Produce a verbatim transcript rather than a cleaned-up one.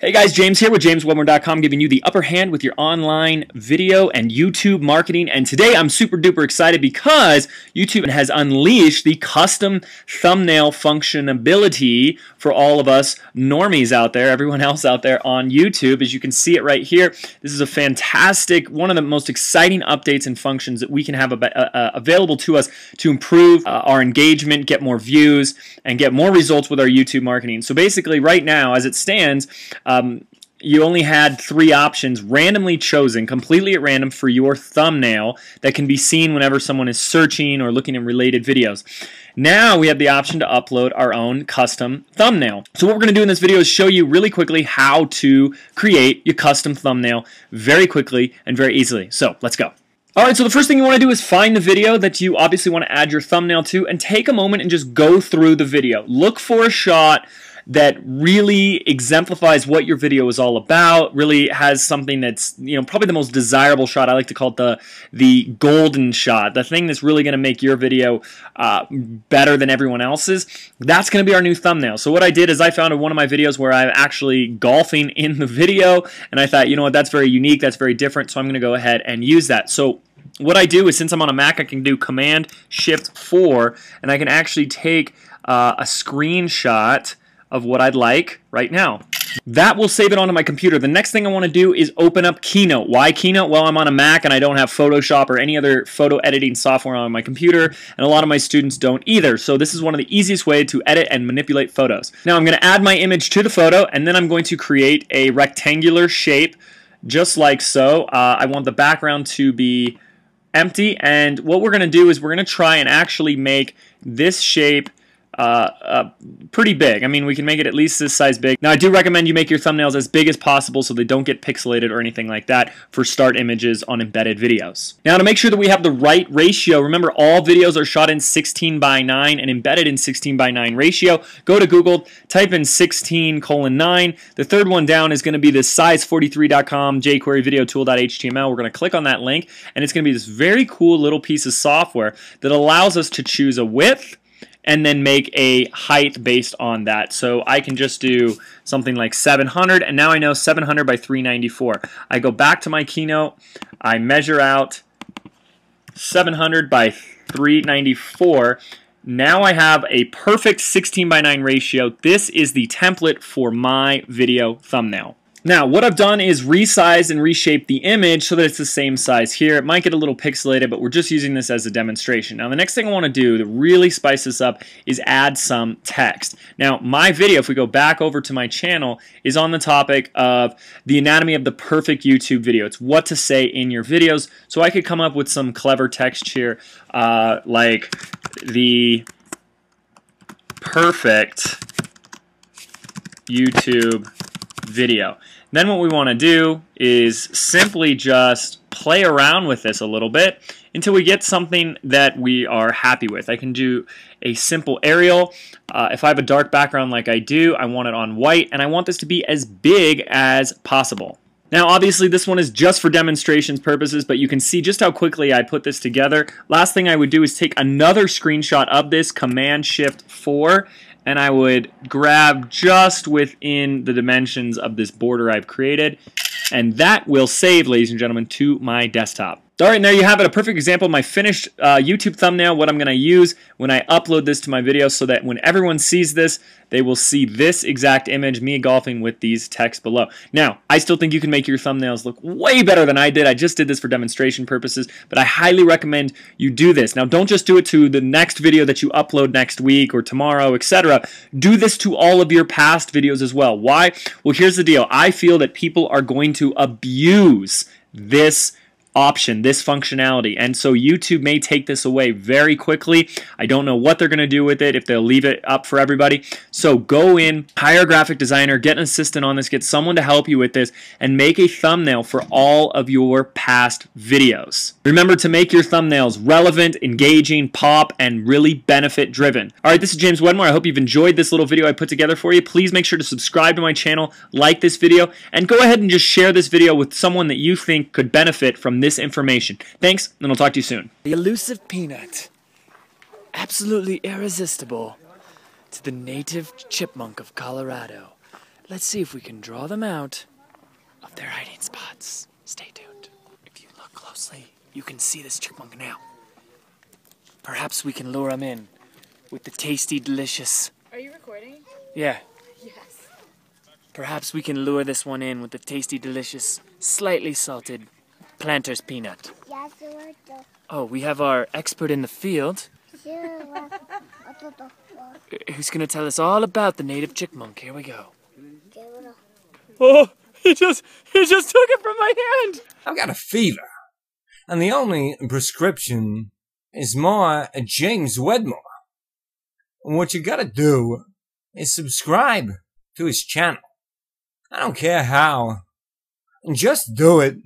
Hey guys, James here with james wedmore dot com, giving you the upper hand with your online video and YouTube marketing. And today I'm super duper excited because YouTube has unleashed the custom thumbnail functionality for all of us normies out there, everyone else out there on YouTube. As you can see it right here, this is a fantastic, one of the most exciting updates and functions that we can have available to us to improve our engagement, get more views, and get more results with our YouTube marketing. So basically right now, as it stands, Um, you only had three options randomly chosen, completely at random, for your thumbnail that can be seen whenever someone is searching or looking at related videos. Now we have the option to upload our own custom thumbnail. So what we're going to do in this video is show you really quickly how to create your custom thumbnail very quickly and very easily. So let's go. Alright, so the first thing you want to do is find the video that you obviously want to add your thumbnail to, and take a moment and just go through the video. Look for a shot that really exemplifies what your video is all about, really has something that's, you know, probably the most desirable shot. I like to call it the the golden shot, the thing that's really going to make your video uh, better than everyone else's. That's going to be our new thumbnail. So what I did is I found one of my videos where I'm actually golfing in the video, and I thought, you know what, that's very unique, that's very different, so I'm going to go ahead and use that. So what I do is, since I'm on a Mac, I can do command shift four, and I can actually take uh, a screenshot of what I'd like right now. That will save it onto my computer. The next thing I want to do is open up Keynote. Why Keynote? Well, I'm on a Mac and I don't have Photoshop or any other photo editing software on my computer, and a lot of my students don't either. So this is one of the easiest ways to edit and manipulate photos. Now I'm going to add my image to the photo, and then I'm going to create a rectangular shape just like so. Uh, I want the background to be empty, and what we're going to do is we're going to try and actually make this shape Uh, uh, pretty big. I mean, we can make it at least this size big. Now, I do recommend you make your thumbnails as big as possible so they don't get pixelated or anything like that for start images on embedded videos. Now, to make sure that we have the right ratio, remember all videos are shot in sixteen by nine and embedded in sixteen by nine ratio. Go to Google, type in sixteen colon nine. The third one down is going to be this size forty-three dot com jQuery video tool dot H T M L. We're going to click on that link, and it's going to be this very cool little piece of software that allows us to choose a width and then make a height based on that. So I can just do something like seven hundred, and now I know seven hundred by three ninety-four. I go back to my Keynote, I measure out seven hundred by three ninety-four. Now I have a perfect sixteen by nine ratio. This is the template for my video thumbnail. Now, what I've done is resized and reshaped the image so that it's the same size here. It might get a little pixelated, but we're just using this as a demonstration. Now, the next thing I want to do to really spice this up is add some text. Now, my video, if we go back over to my channel, is on the topic of the anatomy of the perfect YouTube video. It's what to say in your videos. So I could come up with some clever text here, uh, like the perfect YouTube video. Then what we want to do is simply just play around with this a little bit until we get something that we are happy with. I can do a simple aerial. Uh, if I have a dark background like I do, I want it on white, and I want this to be as big as possible. Now, obviously, this one is just for demonstrations purposes, but you can see just how quickly I put this together. Last thing I would do is take another screenshot of this, command shift four, and I would grab just within the dimensions of this border I've created, and that will save, ladies and gentlemen, to my desktop. All right, and there you have it, a perfect example of my finished uh, YouTube thumbnail, what I'm going to use when I upload this to my video, so that when everyone sees this, they will see this exact image, me golfing with these texts below. Now, I still think you can make your thumbnails look way better than I did. I just did this for demonstration purposes, but I highly recommend you do this. Now, don't just do it to the next video that you upload next week or tomorrow, et cetera. Do this to all of your past videos as well. Why? Well, here's the deal. I feel that people are going to abuse this option, this functionality, and so YouTube may take this away very quickly. I don't know what they're going to do with it, if they'll leave it up for everybody. So go in, hire a graphic designer, get an assistant on this, get someone to help you with this, and make a thumbnail for all of your past videos. Remember to make your thumbnails relevant, engaging, pop, and really benefit driven. Alright, this is James Wedmore. I hope you've enjoyed this little video I put together for you. Please make sure to subscribe to my channel, like this video, and go ahead and just share this video with someone that you think could benefit from this This information. Thanks, and I'll talk to you soon. The elusive peanut, absolutely irresistible to the native chipmunk of Colorado, Let's see if we can draw them out of their hiding spots. Stay tuned. If you look closely, you can see this chipmunk now. Perhaps we can lure him in with the tasty, delicious... Are you recording? Yeah. Yes. Perhaps we can lure this one in with the tasty, delicious, slightly salted Planter's peanut. Oh, we have our expert in the field. Who's going to tell us all about the native chipmunk. Here we go. Oh, he just, he just took it from my hand. I've got a fever. And the only prescription is more James Wedmore. And what you gotta do is subscribe to his channel. I don't care how. Just do it.